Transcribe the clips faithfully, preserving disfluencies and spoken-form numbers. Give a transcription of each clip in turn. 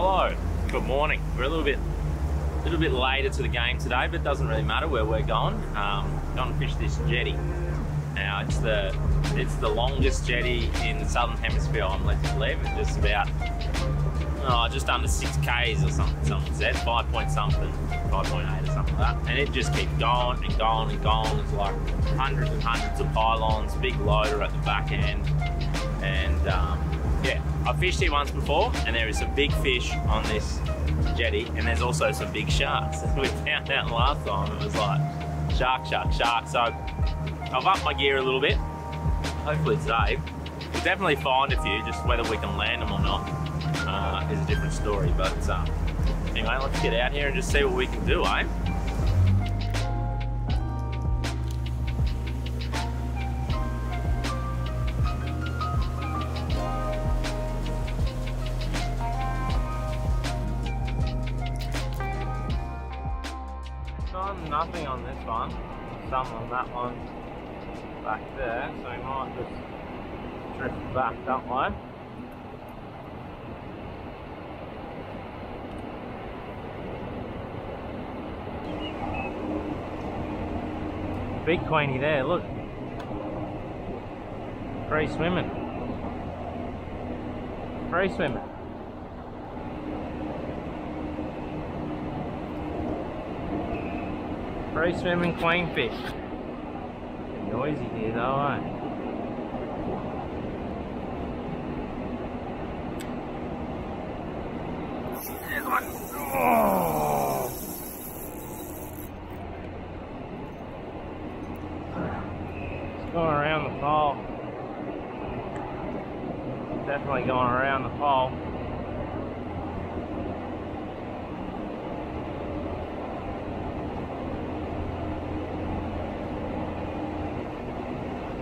Hello, good morning. We're a little bit a little bit later to the game today, but it doesn't really matter where we're going. Um, going to fish this jetty. Now it's the it's the longest jetty in the southern hemisphere, I'm led to believe. It's just about oh, just under six Ks or something, someone said. Five point something, five point eight or something like that. And it just keeps going and going and going. There's like hundreds and hundreds of pylons, big loader at the back end. And um, yeah, I fished here once before, and there is some big fish on this jetty, and there's also some big sharks. We found out last time it was like shark, shark, shark. So I've upped my gear a little bit. Hopefully today we'll definitely find a few. Just whether we can land them or not uh, is a different story. But um, anyway, let's get out here and just see what we can do, eh? Nothing on this one, some on that one back there, so we might just drift back that way. Big queenie there, look. Free swimming. Free swimming. Free swimming queenfish. They're noisy here though, aren't they? There's one. Oh. It's going around the pole. It's definitely going around the pole.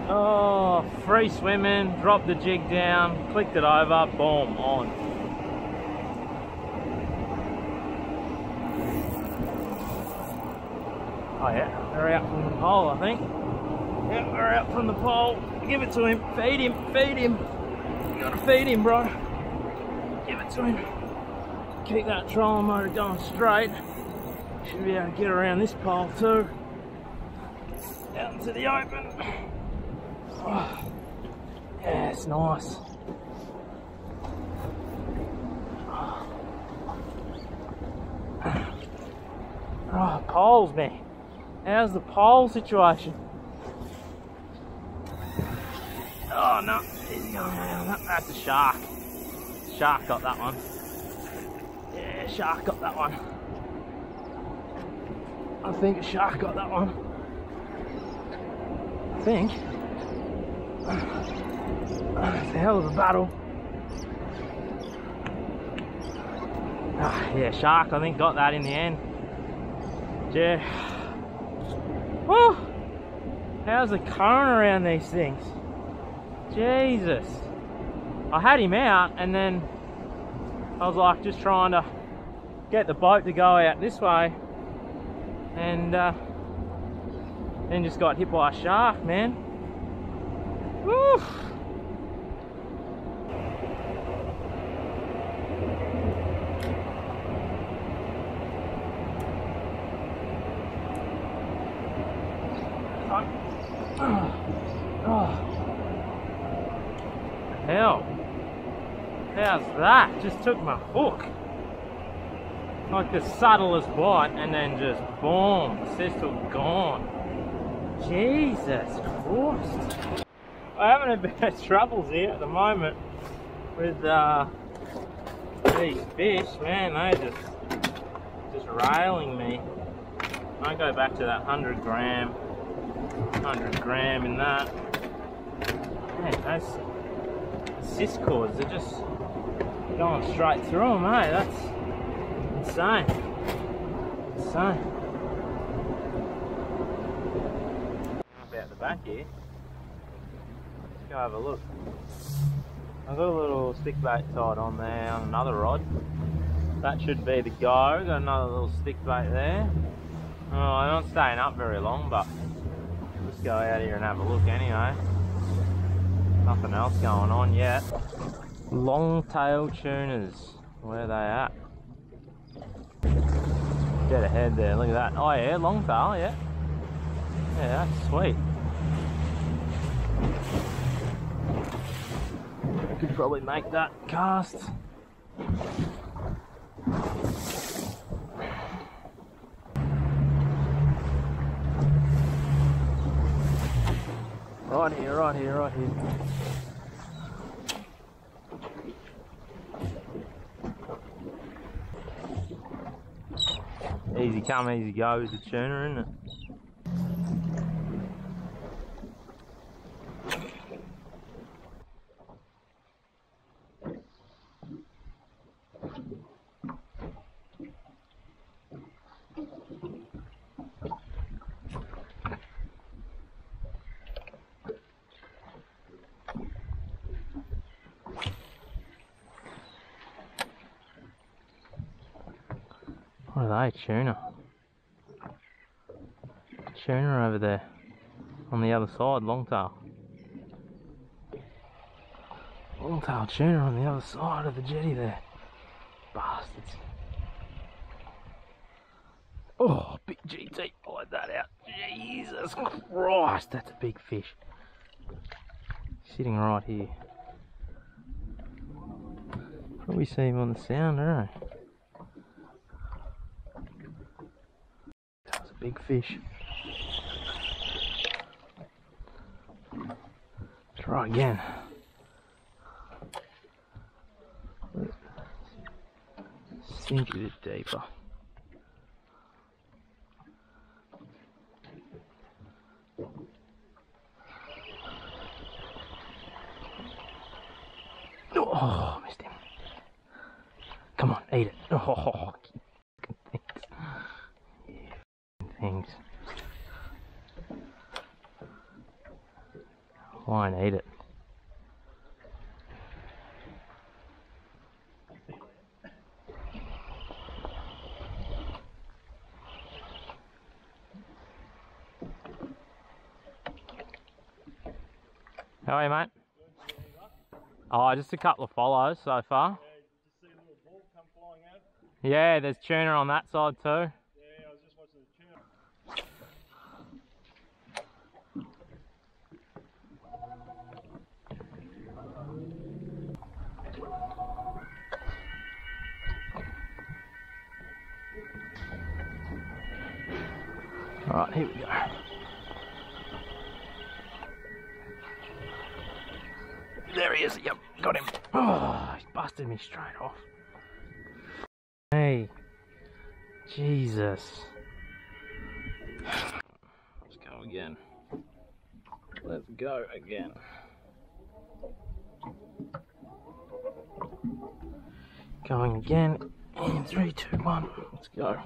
Oh, free swimming, drop the jig down, clicked it over, boom, on. Oh yeah, they're out from the pole, I think. Yeah, they're out from the pole. Give it to him, feed him, feed him. You gotta feed him, bro. Give it to him. Keep that trolling motor going straight. Should be able to get around this pole too. Out into the open. Oh, yeah, it's nice. Oh, poles, man. How's the pole situation? Oh, no. He's going around. That's a shark. Shark got that one. Yeah, shark got that one. I think a shark got that one. I think. It's a hell of a battle. Ah, yeah, shark, I think, got that in the end. Yeah. Woo! How's the current around these things? Jesus. I had him out, and then I was like just trying to get the boat to go out this way, and uh, then just got hit by a shark, man. Woo! Hell, how's that? Just took my hook. Like the subtlest bite, and then just boom, Cecil gone. Jesus Christ. I'm having a bit of troubles here at the moment with uh, these fish, man. They're just, just railing me. I go back to that one hundred gram, one hundred gram in that. Man, those siscords are just going straight through them, eh? That's insane. Insane. Up out the back here. Go have a look. I've got a little stick bait tied on there on another rod. That should be the go. Got another little stick bait there. Oh, I'm not staying up very long, but let's go out here and have a look anyway. Nothing else going on yet. Long-tailed tuners. Where are they at? Get ahead there, look at that. Oh yeah, Longtail, yeah. Yeah, that's sweet. Could probably make that cast. Right here, right here, right here. Easy come, easy go is the tuner, isn't it? What are they? Tuna. Tuna over there. On the other side, Longtail. Longtail tuna on the other side of the jetty there. Bastards. Oh, big G T. Light that out. Jesus Christ, that's a big fish. Sitting right here. Probably see him on the sound, don't I? Big fish. Try again. Sink a bit deeper. Oh, missed him. Come on, eat it. Oh. Things. Line, eat it. How are you, mate? Oh, just a couple of follows so far. Yeah, there's tuna on that side too. Alright, here we go. There he is, yep, got him. Oh, he's busted me straight off. Hey, Jesus. Let's go again. Let's go again. Going again in three, two, one. Let's go.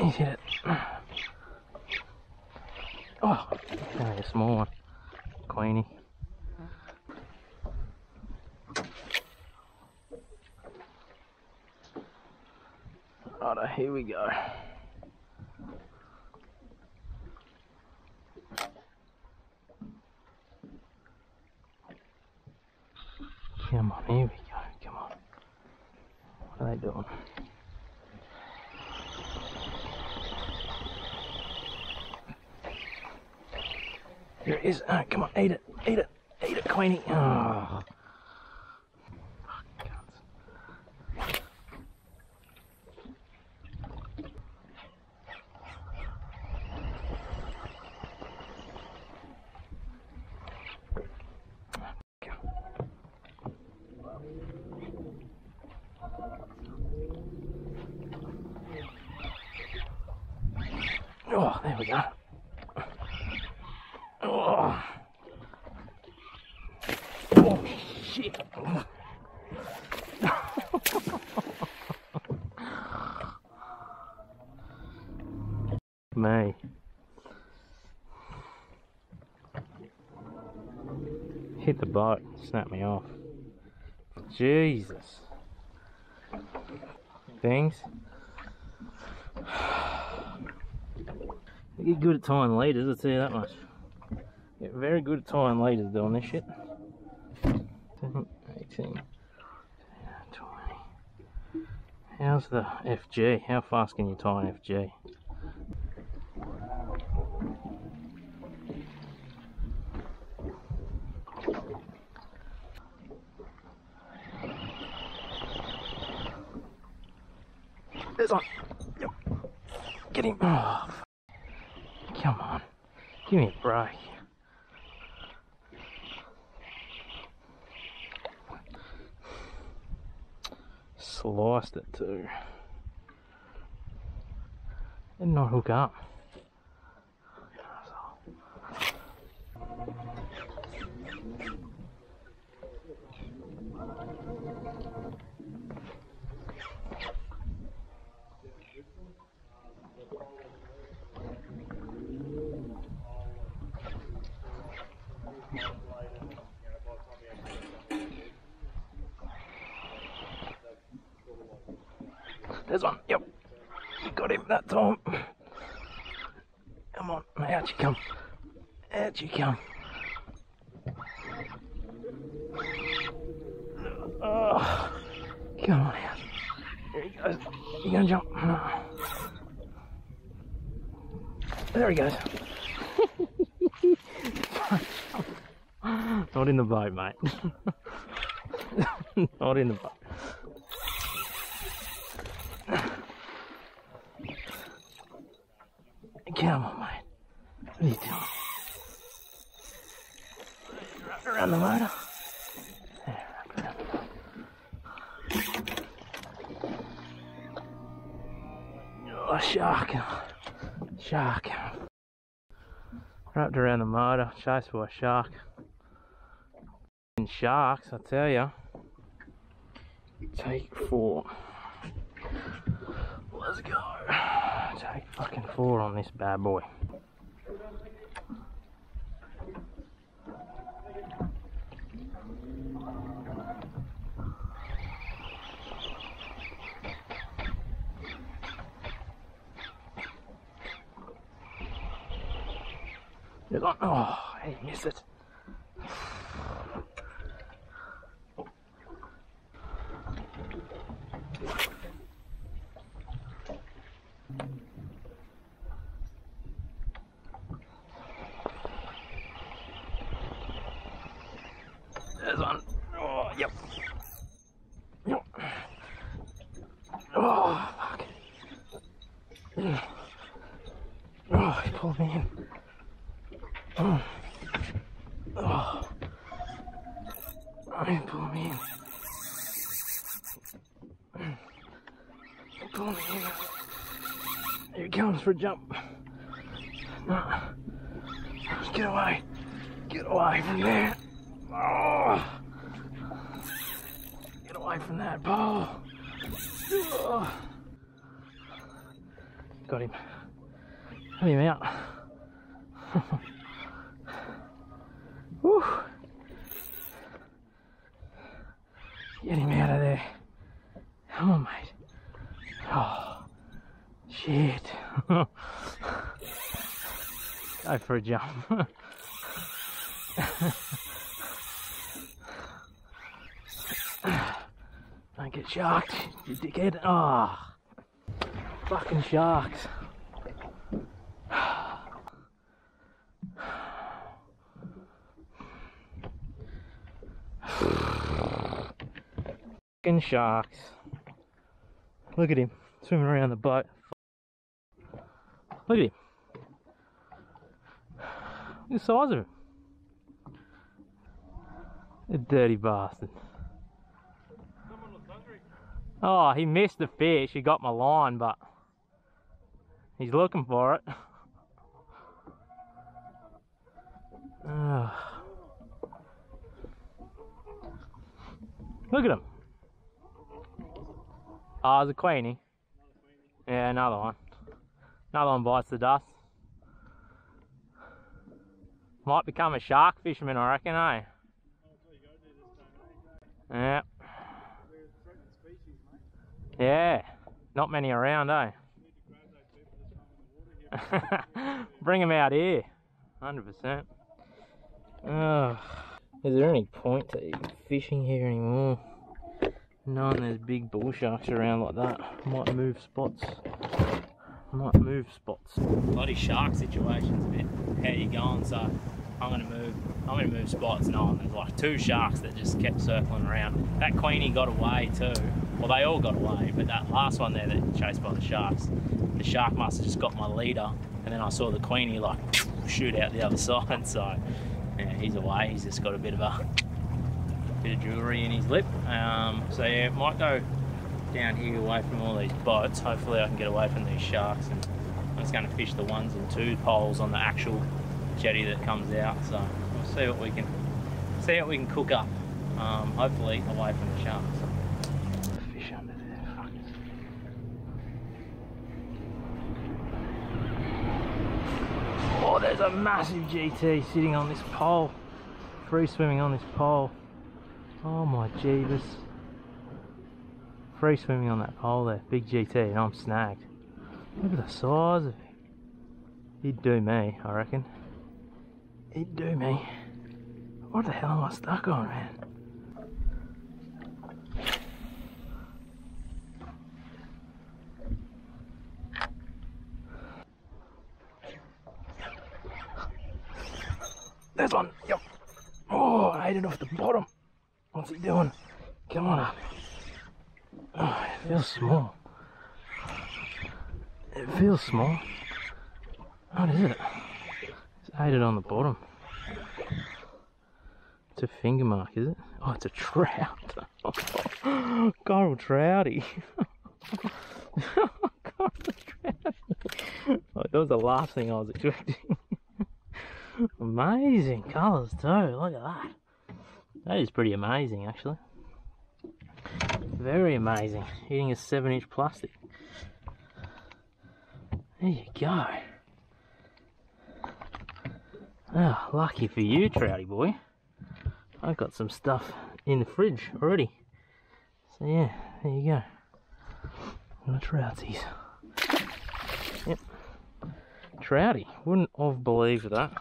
He's hit it. Oh, a small one. Queenie. Alright, here we go. Come on, here we go, come on. What are they doing? Here it is. Oh, come on, eat it, eat it, eat it, Queenie. Oh. Oh, there we go. Oh, oh shit. Mate. Hit the boat, snap me off. Jesus. Things. You get good at tying leaders, I'll tell you that much. Get very good at tying leaders doing this shit. eighteen, twenty. How's the F G? How fast can you tie an F G? There's one. Yep. Get him. Oh, come on. Give me a break. Sliced it too. Did not hook up. There's one, yep. Got him that time. Come on, out you come. Out you come. Oh, come on out. Here he goes. You gonna jump? No. There he goes. Not in the boat, mate. Not in the boat. Come on, mate. What are you doing? Around the motor. There, up around the motor. Oh, shark. Shark. Wrapped around the motor, chased by a shark. And sharks, I tell ya. Take four. Let's go. Take fucking four on this bad boy. You're like, oh, I missed it. There's one. Oh, yep. Yep. Oh, fuck. Oh, he pulled me in. Oh. Oh. He pulled me in. He pulled me in. Here he comes for a jump. No. Get away. Get away from there. Oh. Get away from that pole. Oh. Got him. Got him out. Woo. Get him out of there. Come on, mate. Oh, shit. Go for a jump. Don't get sharked, you dickhead. Ah, oh, fucking sharks. Fucking sharks. Look at him swimming around the boat. Look at him. Look at the size of him. A dirty bastard. Oh, he missed the fish. He got my line, but he's looking for it. Oh. Look at him. Ah, oh, it's a queenie. Yeah, another one. Another one bites the dust. Might become a shark fisherman, I reckon, eh? Yeah. Yeah, not many around, eh? Bring them out here, one hundred percent. Ugh. Is there any point to even fishing here anymore? Knowing there's big bull sharks around like that. Might move spots. Might move spots. Bloody shark situation's a bit how you going, so I'm gonna move I'm gonna move spots knowing there's like two sharks that just kept circling around. That Queenie got away too. Well, they all got away, but that last one there that chased by the sharks, the shark must have just got my leader, and then I saw the Queenie like shoot out the other side. So yeah, he's away. He's just got a bit of a bit of jewellery in his lip. Um, so yeah, might go down here away from all these boats. Hopefully I can get away from these sharks, and I'm just going to fish the ones and two poles on the actual jetty that comes out. So we'll see what we can see what we can cook up. Um, hopefully away from the sharks. There's a massive G T sitting on this pole, free swimming on this pole. Oh my jeebus. Free swimming on that pole there, big G T, and I'm snagged. Look at the size of it. He'd do me, I reckon. He'd do me. What the hell am I stuck on, man? There's one, yep. Oh, I ate it off the bottom. What's he doing? Come on up. Oh, it feels small. It feels small. What is it? It's ate it on the bottom. It's a finger mark, is it? Oh, it's a trout. Coral trouty. Coral trouty. Oh, that was the last thing I was expecting. Amazing colours too, look at that. That is pretty amazing actually. Very amazing, eating a seven inch plastic. There you go. Oh, lucky for you, trouty boy. I've got some stuff in the fridge already. So yeah, there you go. My trouties. Yep. Trouty, wouldn't have believed that.